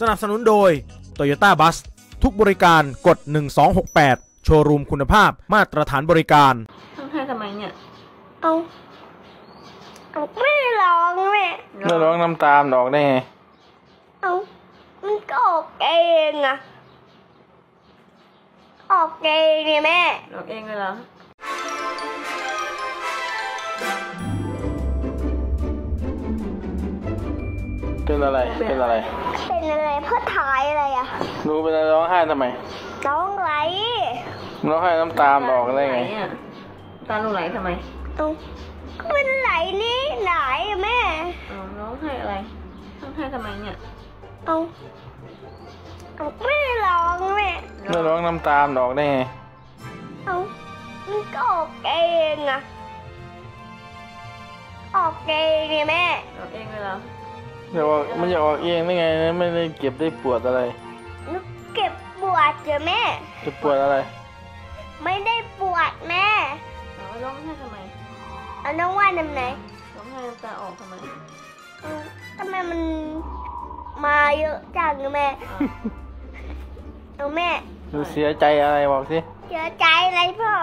สนับสนุนโดย Toyota Bus ทุกบริการกด1268โชว์รูมคุณภาพมาตรฐานบริการต้องให้ทำไมเนี่ยเอาไม่ร้องแม่ไม่ร้องน้ำตามดอกได้ไงเอามันก็ออกเองอะออกเองไงแม่ออกเองเลยเหรอเป็นอะไรเป็นอะไรเป็นอะไรพ่อถ่ายอะไรอะรู้เป็นอะไรร้องไห้ทำไมร้องไหลร้องไห้น้ำตาออกได้ไงตาลูกไหลทำไมก็เป็นไหลนี่ไหลแม่ร้องไห้อะไรร้องไห้ทำไมเนี่ยไม่ร้องแม่ไม่ร้องน้ำตาออกได้ไงมันก็ออกเองอะออกเองไงแม่ออกเองเลยเหรอมันจะออกเองได้ไงไม่ได้เก็บได้ปวดอะไรนึกเก็บปวดเจอแม่จะปวดอะไรไม่ได้ปวดแม่ร้องไห้ทำไมน้องว่าทำไงร้องไห้จะออกทำไมทำไมมันมาเยอะจังแม่แม่เสียใจอะไรบอกสิเสียใจอะไรพ่อ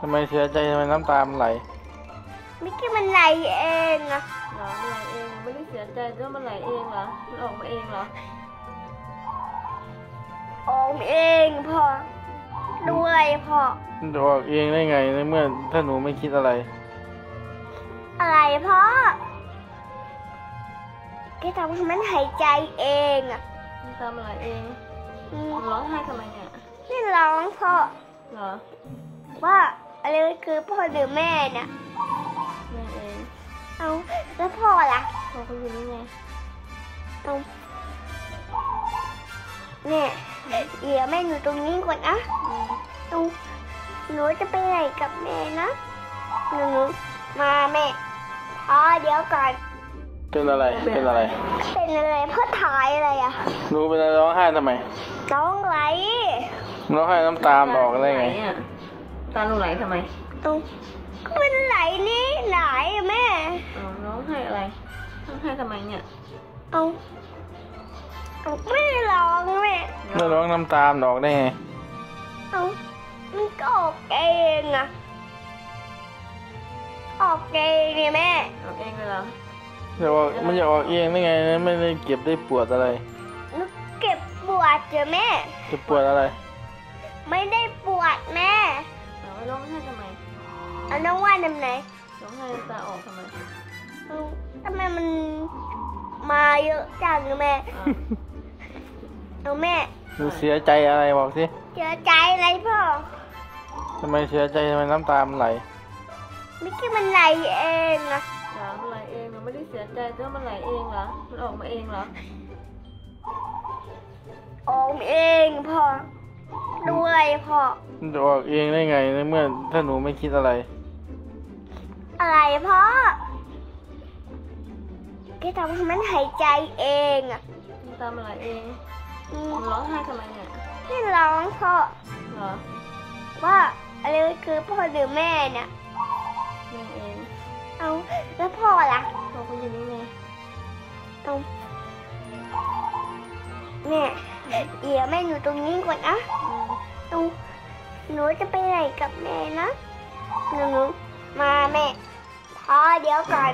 ทำไมเสียใจทำไมน้ำตามันไหลไม่คิดมันไหลเองอะหรอไหลเองไม่ได้เสียใจแล้วมันไหลเองเหรอมันออกมาเองเหรอออกเองพ่อด้วยพ่อออกเองได้ไงในเมื่อถ้าหนูไม่คิดอะไรอะไรพ่อแกทำให้มันหายใจเองอะทำอะไรเองร้องไห้ทำไมเนี่ยไม่ร้องพ่อเหรอว่าอะไรคือพ่อหรือแม่น่ะเอาแล้วพ่อล่ะพ่อก็อยู่นี่ไงเอาเนี่ยเดี๋ยวแม่อยู่ตรงนี้ก่อนนะเอาหนูจะไปไหนกับแม่นะหนูมาแม่เดี๋ยวก่อนเป็นอะไรเป็นอะไรเป็นอะไรพ่อถ่ายอะไรอะรู้เป็นอะไรร้องไห้ทำไมร้องไหลร้องไห้น้ำตาออกได้ไงตาลูกไหลทำไมก็เป็นไหลนี่ไหลแม่ร้องไห้อะไรร้องไห้ทำไมเนี่ยไม่ร้องแม่ไม่ร้องน้ำตาออกได้ไงมันก็ออกเองอะออกเองไงแม่ออกเองเลยเหรอมันจะออกเองได้ไงไม่ได้เก็บได้ปวดอะไรนึกเก็บปวดเจอแม่จะปวดอะไรไม่ได้ปวดแม่ร้องไห้ทำไมน้องว่าทำไงร้องไห้จะออกทำไมทำไมมันมาเยอะจังแม่แม่เสียใจอะไรบอกสิเสียใจอะไรพ่อทำไมเสียใจทำไมน้ำตามันไหลไม่คิดมันไหลเองนะมันไหลเองเราไม่ได้เสียใจแล้วมันไหลเองเหรอมันออกมาเองเหรอออกเองพ่อด้วยพ่อออกเองได้ไงในเมื่อถ้าหนูไม่คิดอะไรอะไรพ่อแกทำให้มันหายใจเองอะตามอะไรเองร้องไห้ทำไมเนี่ยไม่ร้องพ่อเหรอว่าอะไรคือพ่อหรือแม่น่ะแม่เองแล้วพ่อล่ะพ่อก็อยู่นี่ไงเนี่ยเดี๋ยวแม่อยู่ตรงนี้ก่อนนะหนูจะไปไหนกับแม่นะหนูมาแม่เดี๋ยวก่อน